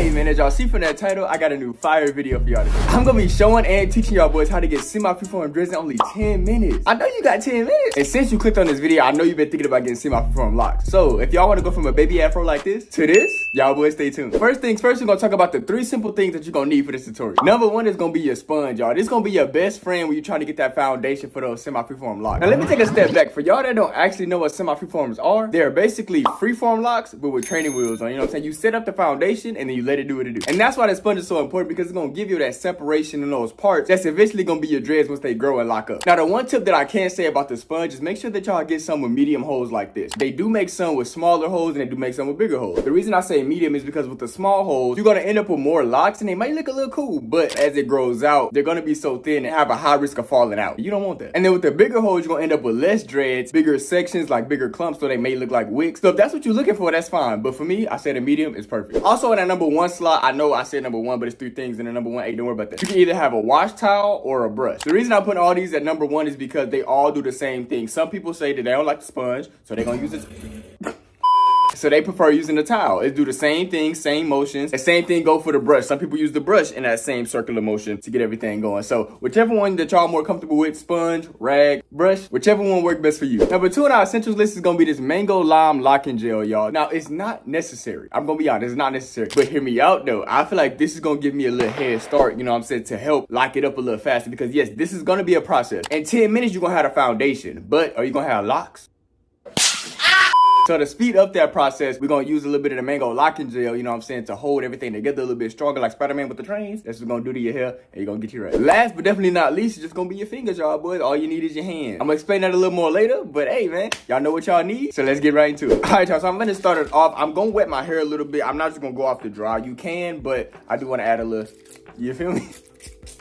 Hey man, as y'all see from that title, I got a new fire video for y'all today. I'm gonna be showing and teaching y'all boys how to get semi-free-form in drills in only 10 minutes. I know you got 10 minutes. And since you clicked on this video, I know you've been thinking about getting semi-free-form locks. So if y'all wanna go from a baby afro like this to this, y'all boys stay tuned. First things first, we're gonna talk about the three simple things that you're gonna need for this tutorial. Number one is gonna be your sponge, y'all. This is gonna be your best friend when you're trying to get that foundation for those semi-free-form locks. Now let me take a step back. For y'all that don't actually know what semi-free-forms are, they're basically free-form locks, but with training wheels on, you know what I'm saying? You set up the foundation and then you let it do what it do. And that's why the sponge is so important, because it's gonna give you that separation in those parts that's eventually gonna be your dreads once they grow and lock up. Now the one tip that I can say about the sponge is make sure that y'all get some with medium holes like this. They do make some with smaller holes and they do make some with bigger holes. The reason I say medium is because with the small holes, you're gonna end up with more locks and they might look a little cool, but as it grows out, they're gonna be so thin and have a high risk of falling out. You don't want that. And then with the bigger holes, you're gonna end up with less dreads, bigger sections, like bigger clumps, so they may look like wicks. So if that's what you're looking for, that's fine. But for me, I said a medium is perfect. Also in that number one slot, I know I said number one, but it's three things in the number one. Hey, don't worry about that. You can either have a wash towel or a brush. The reason I put all these at number one is because they all do the same thing. Some people say that they don't like the sponge, so they're gonna use it. So they prefer using the towel. It do the same thing, same motions. The same thing go for the brush. Some people use the brush in that same circular motion to get everything going. So whichever one that y'all more comfortable with, sponge, rag, brush, whichever one work best for you. Number two on our essentials list is gonna be this mango lime locking gel, y'all. Now it's not necessary. I'm gonna be honest, it's not necessary. But hear me out though. I feel like this is gonna give me a little head start, you know what I'm saying, to help lock it up a little faster, because yes, this is gonna be a process. In 10 minutes, you're gonna have a foundation, but are you gonna have locks? So to speed up that process, we're gonna use a little bit of the mango locking gel, you know what I'm saying, to hold everything together a little bit stronger, like Spider-Man with the trains. That's what's gonna do to your hair, and you're gonna get your right. Last but definitely not least, it's just gonna be your fingers, y'all boys. All you need is your hand. I'm gonna explain that a little more later, but hey man, y'all know what y'all need, so let's get right into it. All right, y'all, so I'm gonna start it off. I'm gonna wet my hair a little bit. I'm not just gonna go off the dry. You can, but I do wanna add a little, you feel me?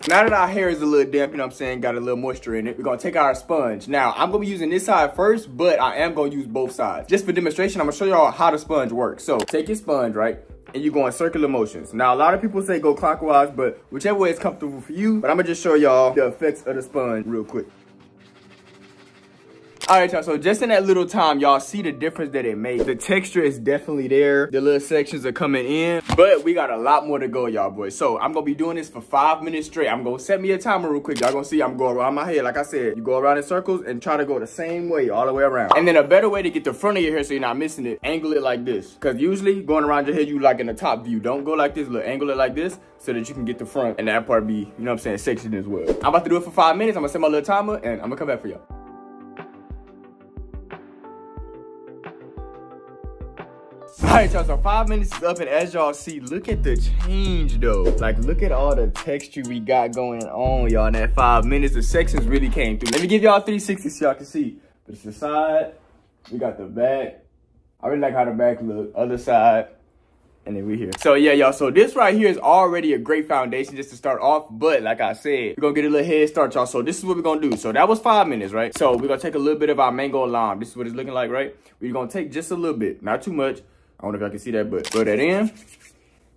Now that our hair is a little damp, you know what I'm saying, got a little moisture in it, we're gonna take our sponge. Now, I'm gonna be using this side first, but I am gonna use both sides. Just for demonstration, I'm gonna show y'all how the sponge works. So, take your sponge, right? And you go in circular motions. Now, a lot of people say go clockwise, but whichever way is comfortable for you, but I'm gonna just show y'all the effects of the sponge real quick. All right, y'all, so just in that little time, y'all see the difference that it made. The texture is definitely there. The little sections are coming in, but we got a lot more to go, y'all boys. So I'm gonna be doing this for 5 minutes straight. I'm gonna set me a timer real quick. Y'all gonna see I'm going around my head. Like I said, you go around in circles and try to go the same way all the way around. And then a better way to get the front of your hair so you're not missing it, angle it like this. Cause usually going around your head, you like in the top view. Don't go like this, look, angle it like this so that you can get the front and that part be, you know what I'm saying, sectioned as well. I'm about to do it for 5 minutes. I'm gonna set my little timer and I'm gonna come back for y'all. All right, y'all, so 5 minutes is up, and as y'all see, look at the change, though. Like, look at all the texture we got going on, y'all, in that 5 minutes. The sections really came through. Let me give y'all 360 so y'all can see. But it's the side, we got the back. I really like how the back look. Other side, and then we here. So, yeah, y'all, so this right here is already a great foundation just to start off, but like I said, we're gonna get a little head start, y'all, so this is what we're gonna do. So that was 5 minutes, right? So we're gonna take a little bit of our mango lime. This is what it's looking like, right? We're gonna take just a little bit, not too much. I don't know if y'all can see that, but throw that in.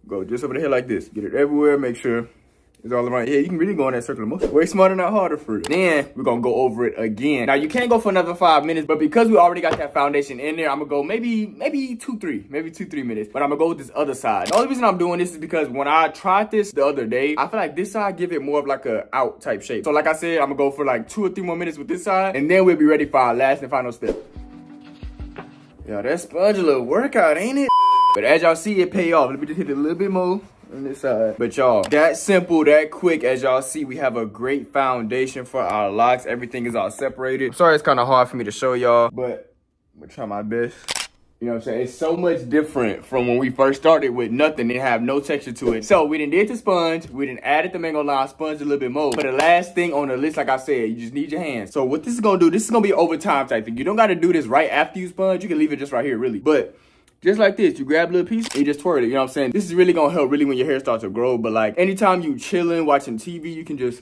Go just over the head like this. Get it everywhere. Make sure it's all around. Yeah, you can really go in that circular motion. Way smarter, not harder for it. Then we're going to go over it again. Now, you can't go for another 5 minutes, but because we already got that foundation in there, I'm going to go maybe two, three minutes. But I'm going to go with this other side. The only reason I'm doing this is because when I tried this the other day, I feel like this side give it more of like a out type shape. So like I said, I'm going to go for like 2 or 3 more minutes with this side, and then we'll be ready for our last and final step. Yo, that sponge a little workout, ain't it? But as y'all see, it pay off. Let me just hit it a little bit more on this side. But y'all, that simple, that quick. As y'all see, we have a great foundation for our locks. Everything is all separated. I'm sorry it's kind of hard for me to show y'all, but I'm gonna try my best. You know what I'm saying? It's so much different from when we first started with nothing and have no texture to it. So we done did the sponge. We done added the mango lime sponge a little bit more. But the last thing on the list, like I said, you just need your hands. So what this is going to do, this is going to be overtime type thing. You don't got to do this right after you sponge. You can leave it just right here, really. But just like this, you grab a little piece and you just twirl it. You know what I'm saying? This is really going to help really when your hair starts to grow. But like anytime you chilling, watching TV, you can just...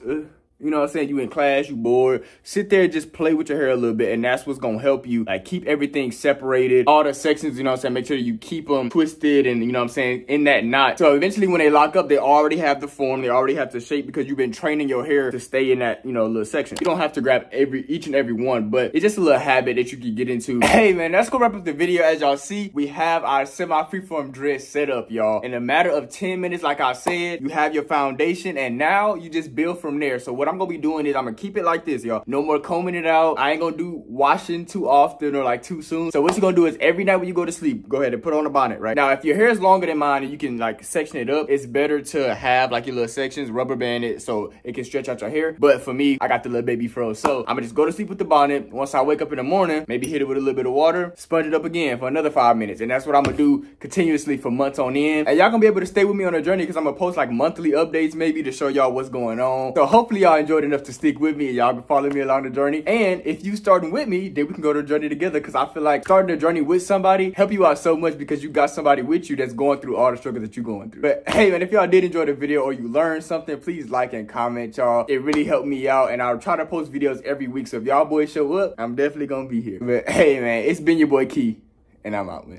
You know what I'm saying? You in class, you bored. Sit there and just play with your hair a little bit, and that's what's gonna help you. Like, keep everything separated. All the sections, you know what I'm saying? Make sure you keep them twisted and, you know what I'm saying, in that knot. So eventually when they lock up, they already have the form. They already have the shape because you've been training your hair to stay in that, you know, little section. You don't have to grab each and every one, but it's just a little habit that you can get into. Hey, man, that's gonna wrap up the video. As y'all see, we have our semi-freeform dread set up, y'all. In a matter of 10 minutes, like I said, you have your foundation, and now you just build from there. So what I'm gonna be doing is I'm gonna keep it like this, y'all. No more combing it out. I ain't gonna do washing too often or like too soon. So what you're gonna do is every night when you go to sleep, go ahead and put on a bonnet, right? Now, if your hair is longer than mine and you can like section it up, it's better to have like your little sections, rubber band it so it can stretch out your hair. But for me, I got the little baby fro. So I'm gonna just go to sleep with the bonnet. Once I wake up in the morning, maybe hit it with a little bit of water, sponge it up again for another 5 minutes. And that's what I'm gonna do continuously for months on end. And y'all gonna be able to stay with me on a journey because I'm gonna post like monthly updates maybe to show y'all what's going on. So hopefully y'all enjoyed enough to stick with me and y'all can follow me along the journey. And if you starting with me, then we can go to a journey together, because I feel like starting a journey with somebody help you out so much because you got somebody with you that's going through all the struggles that you're going through. But hey, man, if y'all did enjoy the video or you learned something, please like and comment, y'all. It really helped me out, and I'll try to post videos every week. So if y'all boys show up, I'm definitely gonna be here. But hey, man, it's been your boy Key, and I'm out, man.